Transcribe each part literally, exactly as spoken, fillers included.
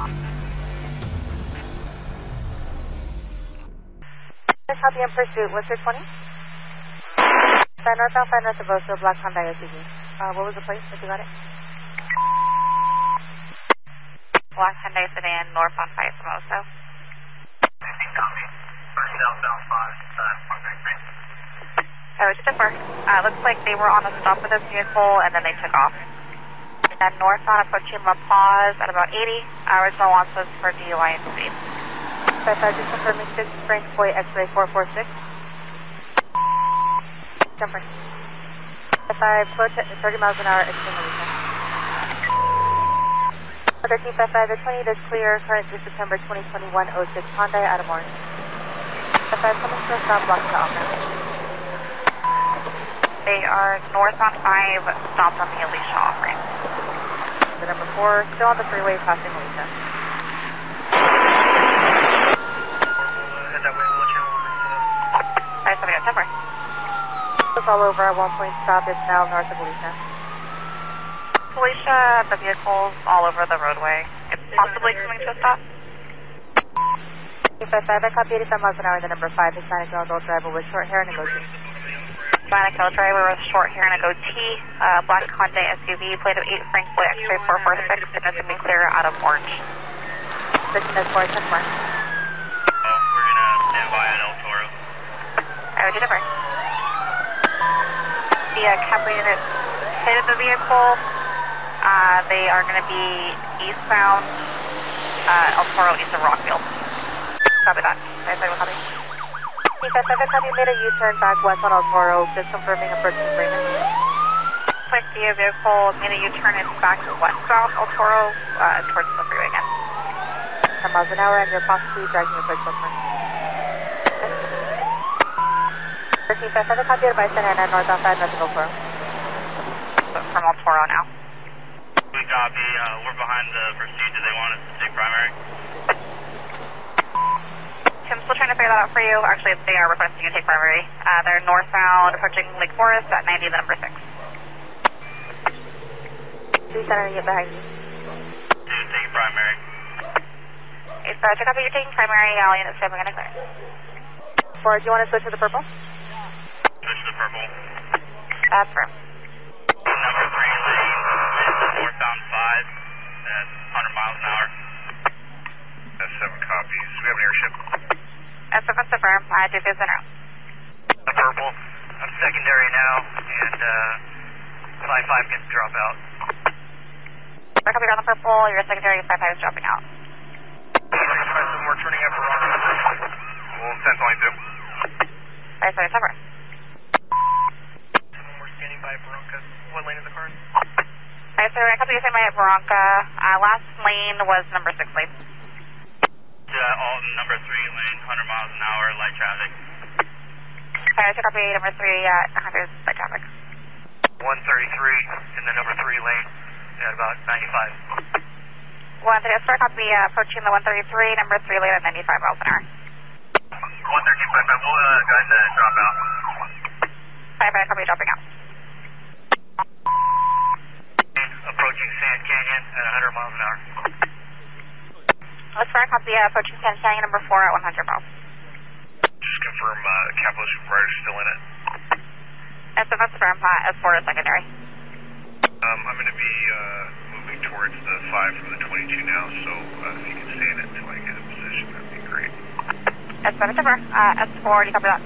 Copy in pursuit. What's your twenty? Five northbound, five north of Oso, block Hyundai O T V. Uh, what was the place? If you got it? Block Hyundai sedan, northbound five from Oso. Copy. First southbound five, uh, oh, it's different. Uh, looks like they were on a stop with this vehicle and then they took off. And northbound approaching La Paz at about eighty. Our original launch was for D U I and speed. Five five, just confirming six, Frank Floyd, X-ray four four six. Jumper. Five five, slow thirty miles an hour, extremely weekend. Thirteen five five, the twenty is clear. Current through September twenty twenty one oh six Hyundai out of Orange. Five five, coming to a stop, blocking the off ramp. They are north on five, stopped on the Alicia off ramp. The number four, still on the freeway, crossing Alicia. It's all over at one point stop. It's now north of Alicia. Alicia, the vehicle's all over the roadway. It's possibly coming to a stop. eight five five, I copy eighty-five miles an hour, the number five, Hispanic male adult driver with short hair and a goatee. Hispanic male driver with short hair and a goatee, uh, black Hyundai S U V, plate of eight Frank Boy X-ray four four six, signal to be clear out of Orange. Business four, ten more. The uh, Capri units hit the vehicle. Uh, they are going to be eastbound, uh, El Toro east of Rockfield. Copy that. I will copy. T five seven, have you made a U-turn back west on El Toro? Just confirming approaching Freeman. Looks like the vehicle made a U-turn and back westbound El Toro uh, towards the freeway again. ten miles an hour, and you're possibly dragging a bridge over. thirteen five seven, copy by Santa Ana, north outside, let's go for from El Toro now. We copy, uh, we're behind the pursuit. Do they want us to take primary? Tim's still trying to figure that out for you. Actually, they are requesting you take primary. Uh, they're northbound, approaching Lake Forest at ninety, the number six. Please, Santa Ana, get behind you. Dude, take primary. Hey, so check out that you're taking primary, I'll unit seven, we're going to clear. four, do you want to switch to the purple? Purple. That's right. Number three lane, northbound five at one hundred miles an hour. That's seven copies. We have an airship. That's a confirm. I do this in route. The purple. I'm secondary now, and uh, five five can drop out. We're coming on the purple. Your secondary five five is dropping out. We're turning up for wrong. We'll send only two. Five five cover. What lane is the car in? Hi, sir. I copy you say my at Veronca. Uh, last lane was number six lane. Uh, all number three lane, one hundred miles an hour, light traffic. Hi, I copy number three at one hundred, light traffic. one thirty-three in the number three lane at about ninety-five. one thirty-three, I copy uh, approaching the one thirty-three, number three lane at ninety-five miles an hour. one thirty-three, we'll uh, go ahead and drop out. Hi, I copy dropping out. Approaching Sand Canyon at one hundred miles an hour. Let's try copy uh, approaching Sand Canyon number four at one hundred miles. Just confirm uh, the capitalist is still in it. That's a confirm, uh, S four is secondary. Um, I'm going to be uh, moving towards the five from the twenty-two now, so uh, if you can stay in it until I get in position, that would be great. S four is over. Uh, S four, do you copy that?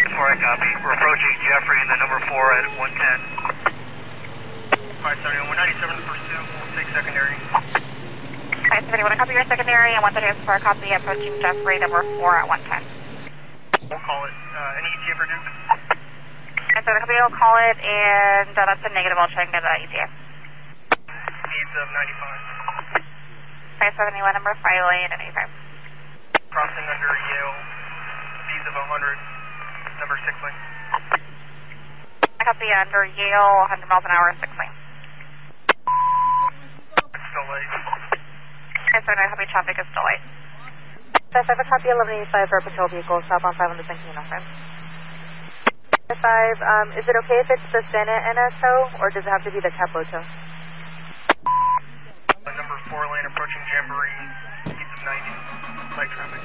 S four, I copy. We're approaching Jeffrey in the number four at one ten. five seventy-one, one ninety-seven to pursue, we'll take secondary. five seventy-one, I copy your secondary, and one thirty-four, copy approaching Jeffrey, number four at one ten. We'll call it. Uh, any E T A for Duke? I said, copy, I'll call it, and uh, that's a negative, I'll try and get that E T A. Speeds of ninety-five. five seventy-one, number five lane, and eighty-five. Crossing under Yale, speeds of one hundred, number six lane. I copy under Yale, one hundred miles an hour, six lane. I copy traffic is still light. Five five, I copy eleven eighty-five for a patrol vehicle, stop on five on the thinking off ramp. Five five, um, is it okay if it's the Santa Ana tow, or does it have to be the Capo tow? Number four lane approaching Jamboree, east of ninety, light traffic.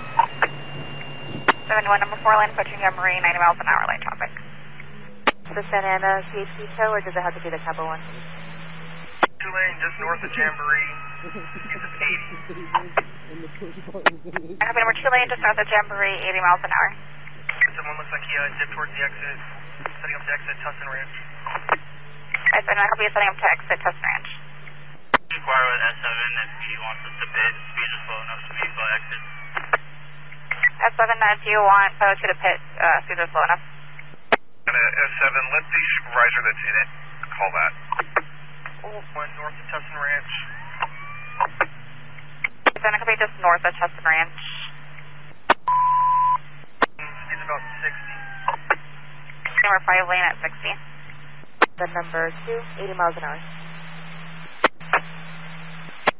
seventy-one, number four lane approaching Jamboree, ninety miles an hour, light traffic. The Santa Ana C H C show, or does it have to be the type of one? Two lane just north of Jamboree, east of eighty. I have number two lane just north of Jamboree, eighty miles an hour. Someone looks like he uh, dipped towards the exit, setting up to exit Tustin Ranch. I hope you're setting up to exit Tustin Ranch. Inquire with S seven if he wants us to pit. Speed is slow enough to be slow exit. S seven, uh, do you want Poe to the pit? Uh, speed is slow enough. And, uh, S seven, let the riser that's in it call that. Oh, one north of Tustin Ranch. It's going to be just north of Tustin Ranch. Speed's about sixty. Number five lane at sixty. The number two, eighty miles an hour.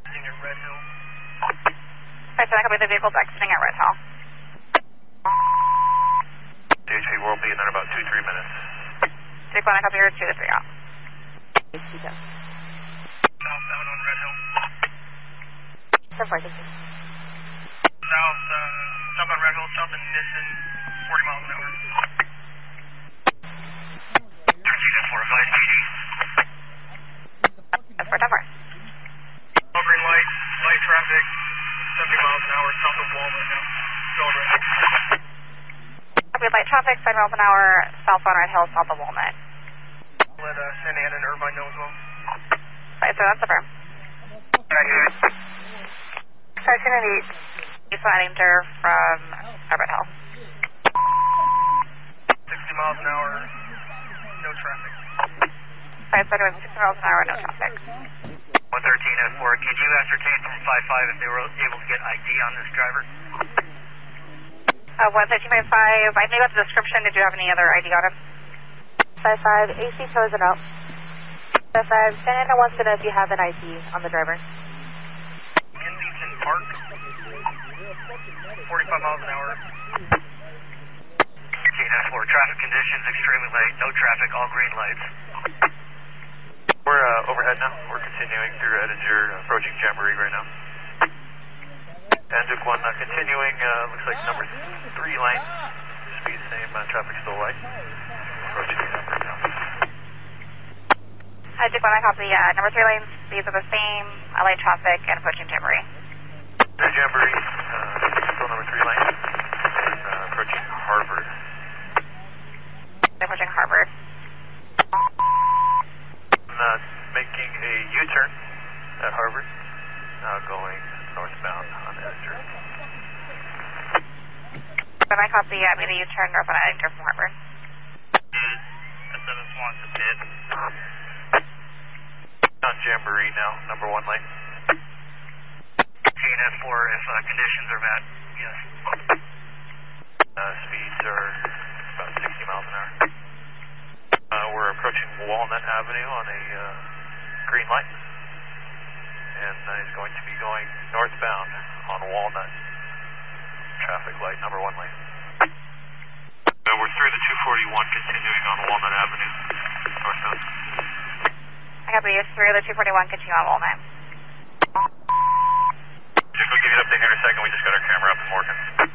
Edinger Red Hill. Alright, so I copy the vehicle's exiting at Red Hill. D H A will be in there about two to three minutes. Take one, I copy your two to three out. Southbound on Red Hill. seven four, thank you. South, uh, south on Red Hill, south in Nissen, forty miles an hour. That's for Denver. All green light, light traffic, seventy miles an hour, south of Wall right now. Copy light traffic, seventy miles an hour, south on Red Hill, south of Walnut. Let uh, Santa Ana and Irvine know as well. Right, so that's the firm. Right here. Opportunity. East Edinger from Red Hill. sixty miles an hour, no traffic. Alright, so doing sixty miles an hour, no traffic. one thirteen oh four, could you ascertain from five five if they were able to get I D on this driver? Uh, one thirteen point five, I knew about the description, did you have any other I D on him? five five, A C tows it out. five five, Santa Ana wants to know if you have an I D on the driver. Kensington Park, forty-five miles an hour. K nine four, traffic conditions extremely late, no traffic, all green lights. We're uh, overhead now, we're continuing through Edinger, approaching Jamboree right now. Eduk one uh, continuing, uh, looks like number three lane, speed same, uh, traffic still light. Approaching Jamboree now. Eduk one, I copy, uh, number three lanes, speeds are the same, L A traffic, and approaching Jamboree. Through Jamboree, uh, still number three lane, and uh, approaching Harvard. Approaching Harvard. Uh, making a U-turn at Harvard, now going northbound on Edinger. Can I copy, uh, made a U-turn north on Edinger from Harvard? S seven Swans to pit. On Jamboree now, number one lane. K N F four if uh, conditions are met, yes. Uh, speeds are about sixty miles an hour. Uh, we're approaching Walnut Avenue on a uh, green light, and uh, he's going to be going northbound on Walnut. Traffic light number one lane. So we're through the two forty-one, continuing on Walnut Avenue, northbound. I copy, you're through the two forty-one, continuing on Walnut. Just go get it up to here in a second. We just got our camera up and working.